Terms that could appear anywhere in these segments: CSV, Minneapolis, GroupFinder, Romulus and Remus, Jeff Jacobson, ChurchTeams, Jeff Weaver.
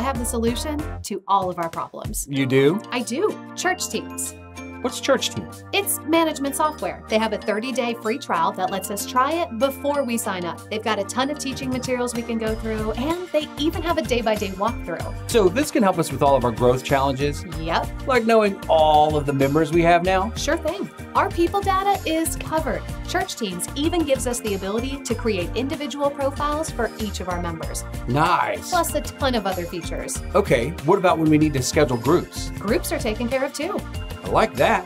I have the solution to all of our problems. You do? I do. ChurchTeams. What's ChurchTeams? It's management software. They have a 30-day free trial that lets us try it before we sign up. They've got a ton of teaching materials we can go through, and they even have a day-by-day walkthrough. So this can help us with all of our growth challenges? Yep. Like knowing all of the members we have now? Sure thing. Our people data is covered. ChurchTeams even gives us the ability to create individual profiles for each of our members. Nice. Plus a ton of other features. Okay, what about when we need to schedule groups? Groups are taken care of too. I like that.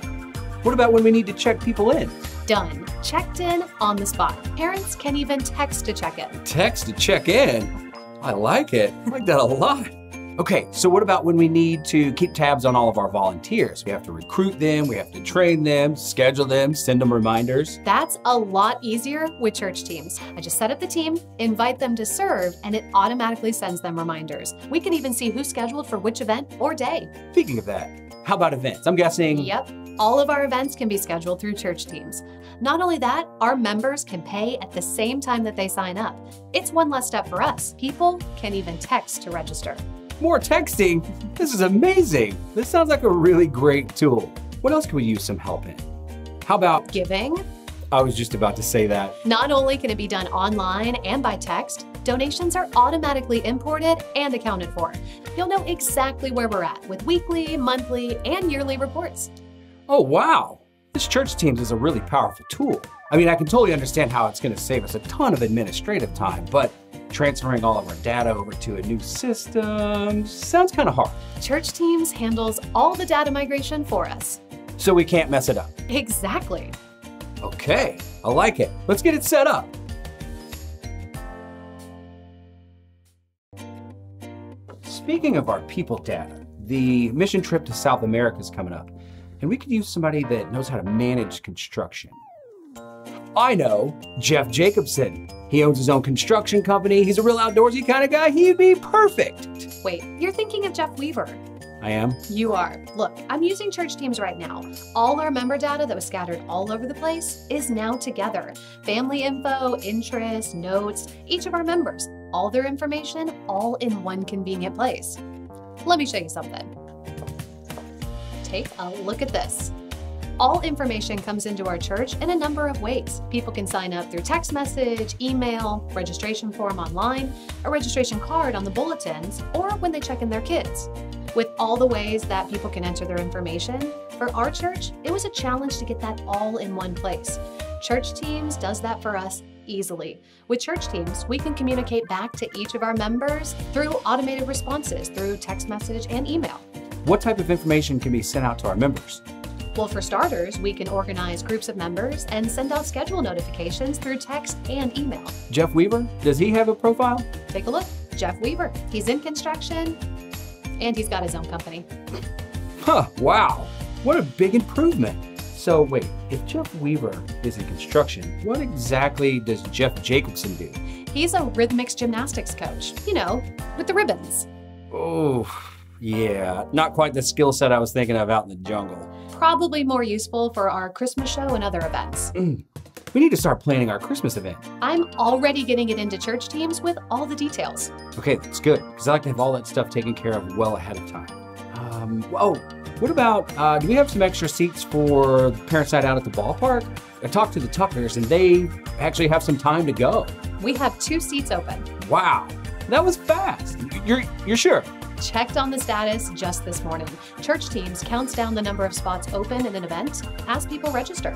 What about when we need to check people in? Done. Checked in on the spot. Parents can even text to check in. Text to check in? I like it. I like that a lot. Okay, so what about when we need to keep tabs on all of our volunteers? We have to recruit them, we have to train them, schedule them, send them reminders. That's a lot easier with ChurchTeams. I just set up the team, invite them to serve, and it automatically sends them reminders. We can even see who's scheduled for which event or day. Speaking of that, how about events? I'm guessing... Yep. All of our events can be scheduled through ChurchTeams. Not only that, our members can pay at the same time that they sign up. It's one less step for us. People can even text to register. More texting? This is amazing. This sounds like a really great tool. What else can we use some help in? How about... Giving? I was just about to say that. Not only can it be done online and by text, donations are automatically imported and accounted for. You'll know exactly where we're at with weekly, monthly, and yearly reports. Oh, wow. This ChurchTeams is a really powerful tool. I mean, I can totally understand how it's going to save us a ton of administrative time, but transferring all of our data over to a new system sounds kind of hard. ChurchTeams handles all the data migration for us. So we can't mess it up. Exactly. Okay, I like it. Let's get it set up. Speaking of our people data, the mission trip to South America is coming up, and we could use somebody that knows how to manage construction. I know, Jeff Jacobson. He owns his own construction company. He's a real outdoorsy kind of guy. He'd be perfect. Wait, you're thinking of Jeff Weaver. I am. You are. Look, I'm using ChurchTeams right now. All our member data that was scattered all over the place is now together. Family info, interests, notes, each of our members, all their information, all in one convenient place. Let me show you something. Take a look at this. All information comes into our church in a number of ways. People can sign up through text message, email, registration form online, a registration card on the bulletins, or when they check in their kids. With all the ways that people can enter their information, for our church, it was a challenge to get that all in one place. ChurchTeams does that for us easily. With ChurchTeams, we can communicate back to each of our members through automated responses, through text message and email. What type of information can be sent out to our members? Well, for starters, we can organize groups of members and send out schedule notifications through text and email. Jeff Weaver, does he have a profile? Take a look. Jeff Weaver. He's in construction, and he's got his own company. Huh, wow. What a big improvement. So wait, if Jeff Weaver is in construction, what exactly does Jeff Jacobson do? He's a rhythmics gymnastics coach, you know, with the ribbons. Oh, yeah. Not quite the skill set I was thinking of out in the jungle. Probably more useful for our Christmas show and other events. We need to start planning our Christmas event. I'm already getting it into ChurchTeams with all the details. Okay, that's good, because I like to have all that stuff taken care of well ahead of time. What about, do we have some extra seats for parents' night out at the ballpark? I talked to the Tuckers and they actually have some time to go. We have 2 seats open. Wow, that was fast. You're sure? Checked on the status just this morning. ChurchTeams counts down the number of spots open in an event as people register.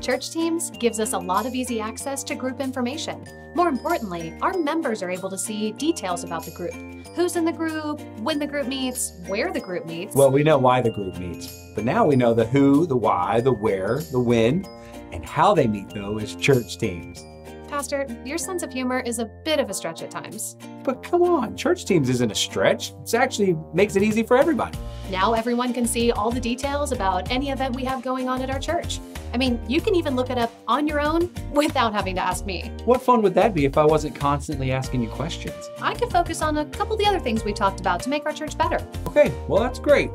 ChurchTeams gives us a lot of easy access to group information. More importantly, our members are able to see details about the group. Who's in the group, when the group meets, where the group meets. Well, we know why the group meets, but now we know the who, the why, the where, the when, and how they meet, though, is ChurchTeams. Pastor, your sense of humor is a bit of a stretch at times. But come on, ChurchTeams isn't a stretch. It actually makes it easy for everybody. Now everyone can see all the details about any event we have going on at our church. I mean, you can even look it up on your own without having to ask me. What fun would that be if I wasn't constantly asking you questions? I could focus on a couple of the other things we talked about to make our church better. Okay, well, that's great.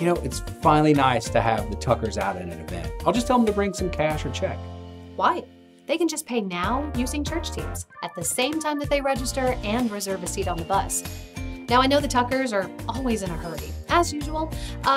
You know, it's finally nice to have the Tuckers out at an event. I'll just tell them to bring some cash or check. Why? They can just pay now using ChurchTeams at the same time that they register and reserve a seat on the bus. Now I know the Tuckers are always in a hurry, as usual,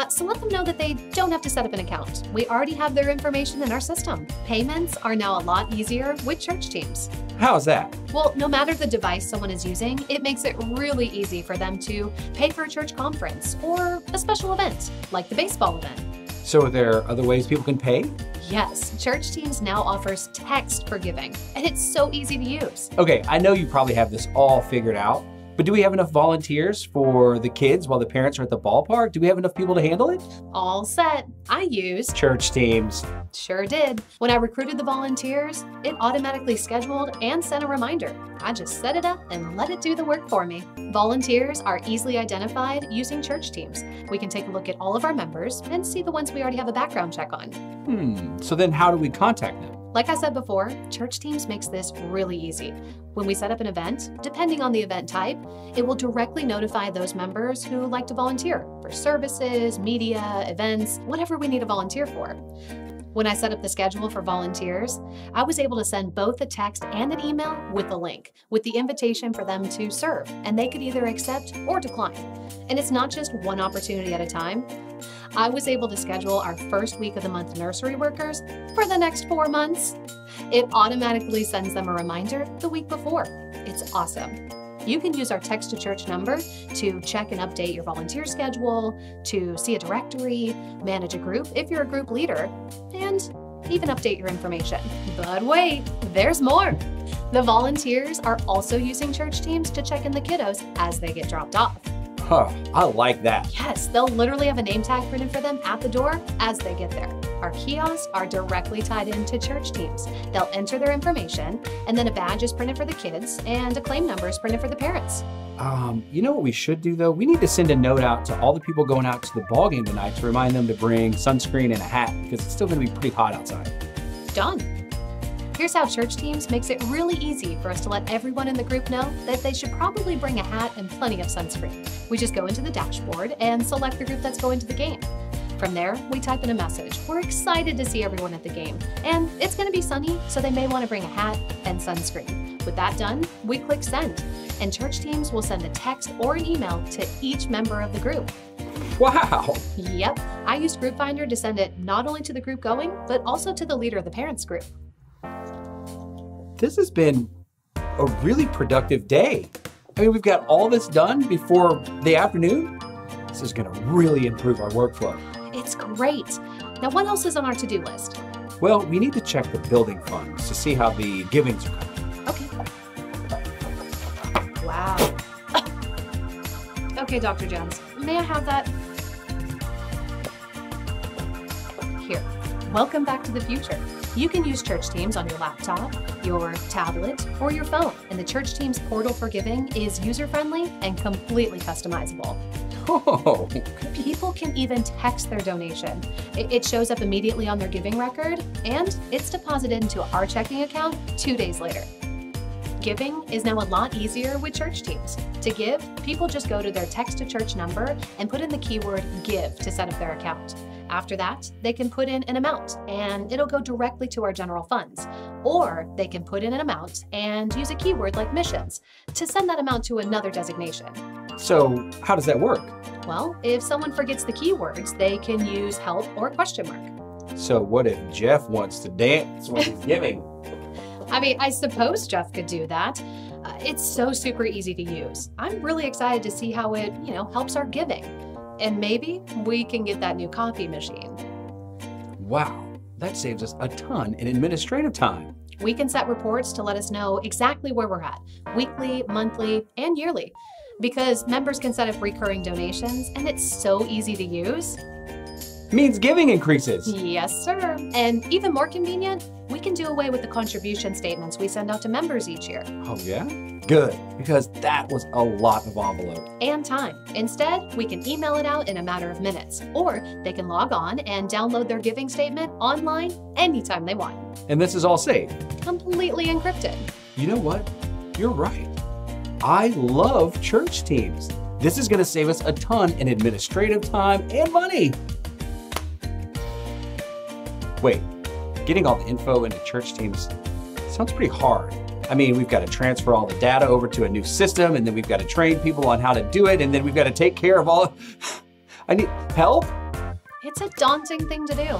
so let them know that they don't have to set up an account. We already have their information in our system. Payments are now a lot easier with ChurchTeams. How's that? Well, no matter the device someone is using, it makes it really easy for them to pay for a church conference or a special event, like the baseball event. So are there other ways people can pay? Yes, ChurchTeams now offers text for giving, and it's so easy to use. Okay, I know you probably have this all figured out, but do we have enough volunteers for the kids while the parents are at the ballpark? Do we have enough people to handle it? All set. I used ChurchTeams. Sure did. When I recruited the volunteers, it automatically scheduled and sent a reminder. I just set it up and let it do the work for me. Volunteers are easily identified using ChurchTeams. We can take a look at all of our members and see the ones we already have a background check on. So then how do we contact them? Like I said before, ChurchTeams makes this really easy. When we set up an event, depending on the event type, it will directly notify those members who like to volunteer for services, media, events, whatever we need a volunteer for. When I set up the schedule for volunteers, I was able to send both a text and an email with a link, with the invitation for them to serve, and they could either accept or decline. And it's not just one opportunity at a time. I was able to schedule our first week of the month nursery workers for the next 4 months. It automatically sends them a reminder the week before. It's awesome. You can use our text to church number to check and update your volunteer schedule, to see a directory, manage a group if you're a group leader, and even update your information. But wait, there's more. The volunteers are also using ChurchTeams to check in the kiddos as they get dropped off. Huh, I like that. Yes, they'll literally have a name tag printed for them at the door as they get there. Our kiosks are directly tied into ChurchTeams. They'll enter their information, and then a badge is printed for the kids, and a claim number is printed for the parents. You know what we should do, though? We need to send a note out to all the people going out to the ball game tonight to remind them to bring sunscreen and a hat, because it's still going to be pretty hot outside. Done. Here's how ChurchTeams makes it really easy for us to let everyone in the group know that they should probably bring a hat and plenty of sunscreen. We just go into the dashboard and select the group that's going to the game. From there, we type in a message. We're excited to see everyone at the game, and it's going to be sunny, so they may want to bring a hat and sunscreen. With that done, we click send, and ChurchTeams will send a text or an email to each member of the group. Wow! Yep, I used GroupFinder to send it not only to the group going, but also to the leader of the parents group. This has been a really productive day. I mean, we've got all this done before the afternoon. This is gonna really improve our workflow. It's great. Now, what else is on our to-do list? Well, we need to check the building funds to see how the givings are coming. Okay. Wow. Okay, Dr. Jones, may I have that? Here, welcome back to the future. You can use ChurchTeams on your laptop, your tablet, or your phone, and the ChurchTeams portal for giving is user-friendly and completely customizable. Oh. People can even text their donation. It shows up immediately on their giving record, and it's deposited into our checking account 2 days later. Giving is now a lot easier with ChurchTeams. To give, people just go to their text-to-church number and put in the keyword give to set up their account. After that, they can put in an amount and it'll go directly to our general funds. Or they can put in an amount and use a keyword like missions to send that amount to another designation. So how does that work? Well, if someone forgets the keywords, they can use help or question mark. So what if Jeff wants to dance when he's giving? I mean, I suppose Jeff could do that. It's so super easy to use. I'm really excited to see how it, helps our giving. And maybe we can get that new coffee machine. Wow, that saves us a ton in administrative time. We can set reports to let us know exactly where we're at, weekly, monthly, and yearly, because members can set up recurring donations and it's so easy to use. Means giving increases. Yes, sir. And even more convenient, we can do away with the contribution statements we send out to members each year. Oh, yeah? Good, because that was a lot of envelope. And time. Instead, we can email it out in a matter of minutes, or they can log on and download their giving statement online anytime they want. And this is all safe? Completely encrypted. You know what? You're right. I love ChurchTeams. This is going to save us a ton in administrative time and money. Wait, getting all the info into ChurchTeams sounds pretty hard. I mean, we've got to transfer all the data over to a new system, and then we've got to train people on how to do it, and then we've got to take care of all. I need help. It's a daunting thing to do.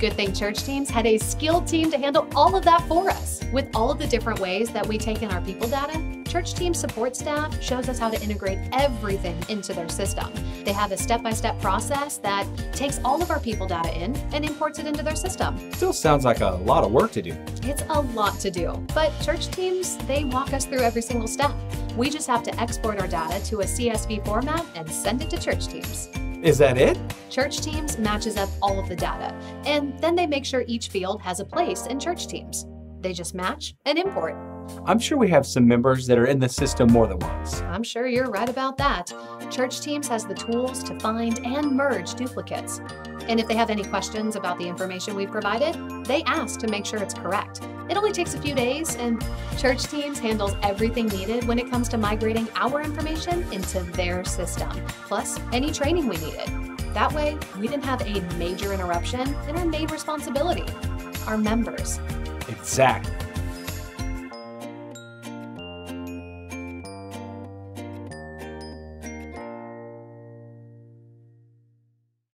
Good thing ChurchTeams had a skilled team to handle all of that for us. With all of the different ways that we take in our people data, ChurchTeams support staff shows us how to integrate everything into their system. They have a step-by-step process that takes all of our people data in and imports it into their system. Still sounds like a lot of work to do. It's a lot to do, but ChurchTeams, they walk us through every single step. We just have to export our data to a CSV format and send it to ChurchTeams. Is that it? ChurchTeams matches up all of the data, and then they make sure each field has a place in ChurchTeams. They just match and import. I'm sure we have some members that are in the system more than once. I'm sure you're right about that. ChurchTeams has the tools to find and merge duplicates. And if they have any questions about the information we've provided, they ask to make sure it's correct. It only takes a few days, and ChurchTeams handles everything needed when it comes to migrating our information into their system, plus any training we needed. That way, we didn't have a major interruption in our main responsibility, our members. Exactly.